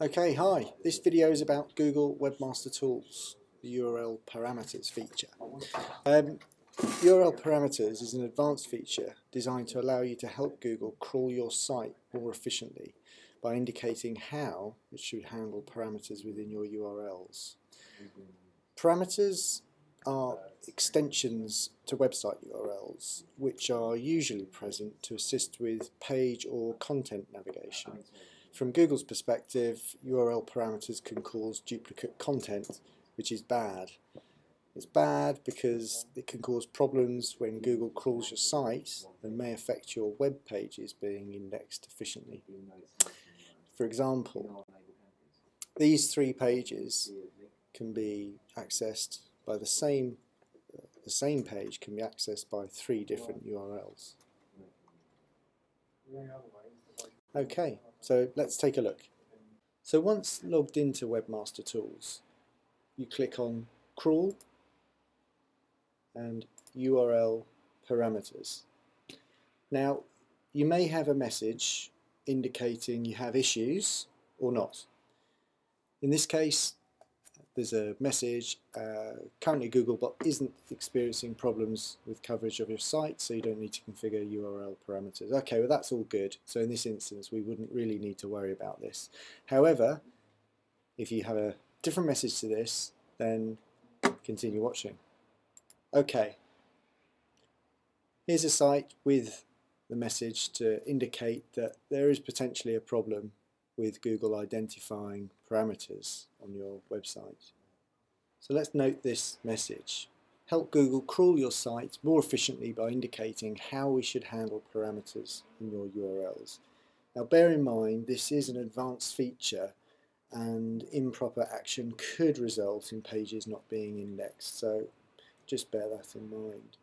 Okay, hi. This video is about Google Webmaster Tools, the URL parameters feature. URL parameters is an advanced feature designed to allow you to help Google crawl your site more efficiently by indicating how it should handle parameters within your URLs. Parameters are extensions to website URLs, which are usually present to assist with page or content navigation. From Google's perspective, URL parameters can cause duplicate content, which is bad. It's bad because it can cause problems when Google crawls your site and may affect your web pages being indexed efficiently. For example, these three pages can be accessed by the same page can be accessed by three different URLs. Okay, so let's take a look. So once logged into Webmaster Tools, you click on Crawl and URL Parameters. Now, you may have a message indicating you have issues or not. In this case, there's a message, currently Googlebot isn't experiencing problems with coverage of your site, so you don't need to configure URL parameters. Okay, well that's all good, so in this instance we wouldn't really need to worry about this. However, if you have a different message to this, then continue watching. Okay, here's a site with the message to indicate that there is potentially a problem with Google identifying parameters on your website. So let's note this message. Help Google crawl your site more efficiently by indicating how we should handle parameters in your URLs. Now bear in mind this is an advanced feature and improper action could result in pages not being indexed, so just bear that in mind.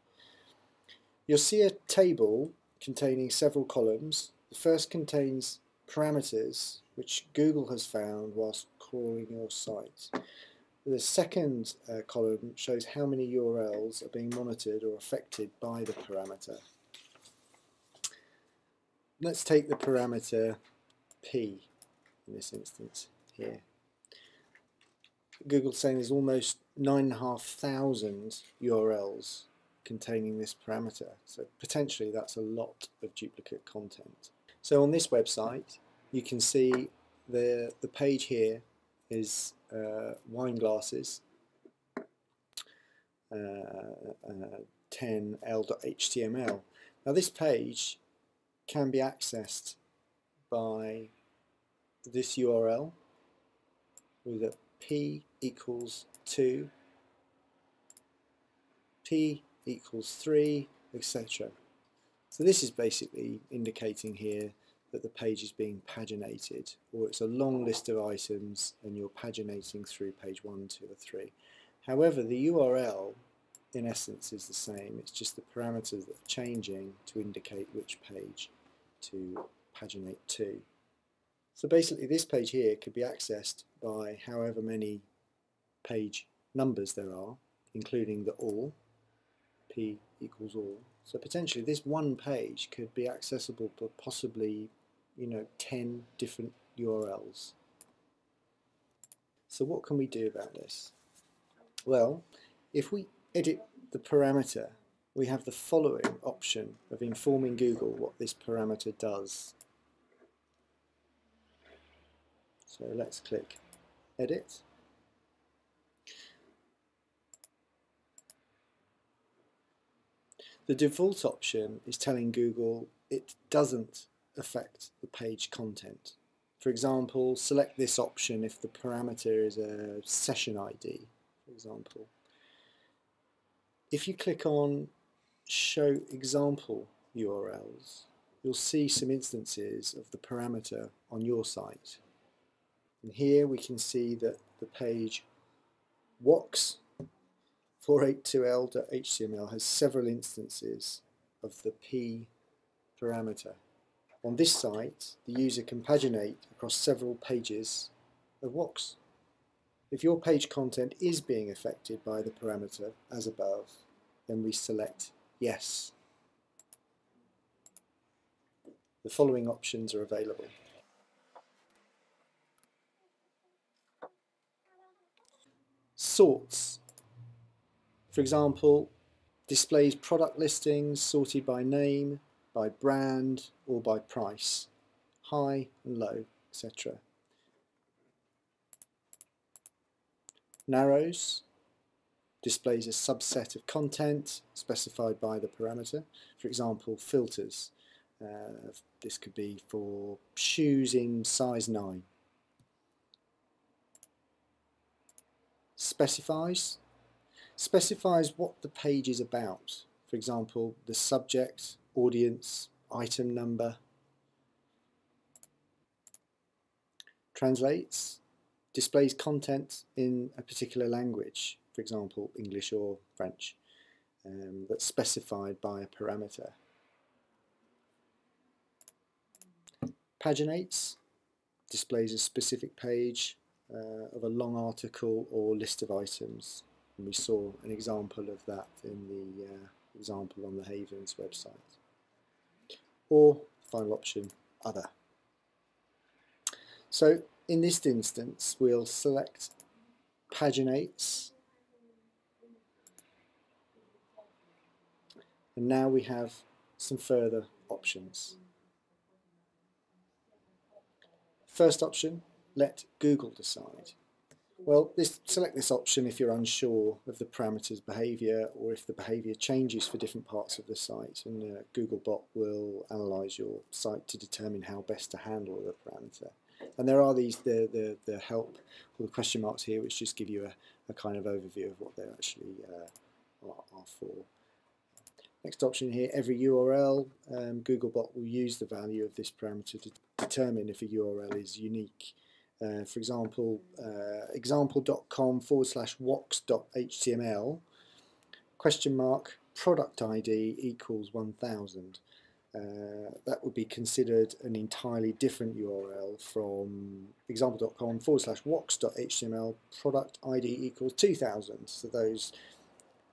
You'll see a table containing several columns. The first contains parameters which Google has found whilst crawling your site. The second column shows how many URLs are being monitored or affected by the parameter. Let's take the parameter P in this instance here. Google's saying there's almost 9,500 URLs containing this parameter, so potentially that's a lot of duplicate content. So on this website you can see the page here is wine glasses 10L.html. Now this page can be accessed by this URL with a p = 2, p = 3, etc. So this is basically indicating here that the page is being paginated, or it's a long list of items and you're paginating through page 1, 2 or 3. However, the URL in essence is the same, it's just the parameters that are changing to indicate which page to paginate to. So basically this page here could be accessed by however many page numbers there are, including the all, p = all. So potentially this one page could be accessible by possibly, 10 different URLs. So what can we do about this? Well, if we edit the parameter, we have the following option of informing Google what this parameter does. So let's click Edit. The default option is telling Google it doesn't affect the page content. For example, select this option if the parameter is a session ID, for example. If you click on Show Example URLs, you'll see some instances of the parameter on your site. And here we can see that the page WOX482L.html has several instances of the P parameter. On this site, the user can paginate across several pages of WOX. If your page content is being affected by the parameter, as above, then we select Yes. The following options are available. sorts. For example, displays product listings sorted by name, by brand, or by price, high and low, etc. Narrows displays a subset of content specified by the parameter, for example, filters. This could be for shoes in size 9. Specifies what the page is about, for example, the subject, audience, item number. Translates displays content in a particular language, for example, English or French, that's specified by a parameter. Paginates displays a specific page of a long article or list of items. And we saw an example of that in the example on the Havens website. Or, final option, other. So, in this instance, we'll select Paginates. And now we have some further options. First option, let Google decide. Well, select this option if you're unsure of the parameter's behaviour or if the behaviour changes for different parts of the site, and Googlebot will analyse your site to determine how best to handle the parameter. And there are these the help or the question marks here, which just give you a kind of overview of what they actually are for. Next option here, every URL, Googlebot will use the value of this parameter to determine if a URL is unique. For example, example.com/wox.html, ? Product ID equals 1000. That would be considered an entirely different URL from example.com/wox.html, product ID equals 2000. So those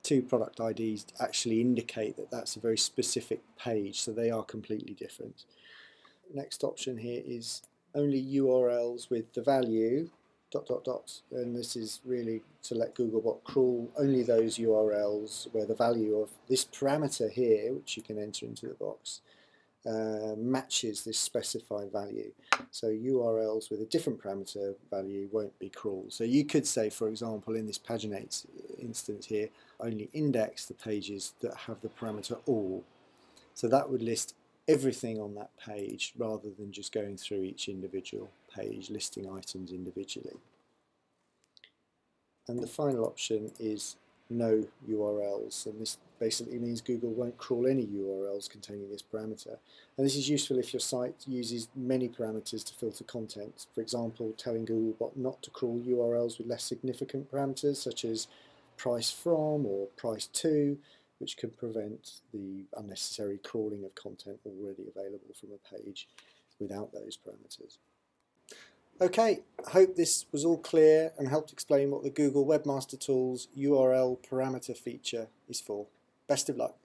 two product IDs actually indicate that that's a very specific page, so they are completely different. Next option here is only URLs with the value ... and this is really to let Googlebot crawl only those URLs where the value of this parameter here, which you can enter into the box, matches this specified value. So URLs with a different parameter value won't be crawled. So you could say, for example, in this Paginates instance here, only index the pages that have the parameter all. So that would list everything on that page rather than just going through each individual page, listing items individually. And the final option is no URLs, and this basically means Google won't crawl any URLs containing this parameter. And this is useful if your site uses many parameters to filter content. For example, telling Googlebot not to crawl URLs with less significant parameters such as price from or price to, which can prevent the unnecessary crawling of content already available from a page without those parameters. Okay, I hope this was all clear and helped explain what the Google Webmaster Tools URL parameter feature is for. Best of luck.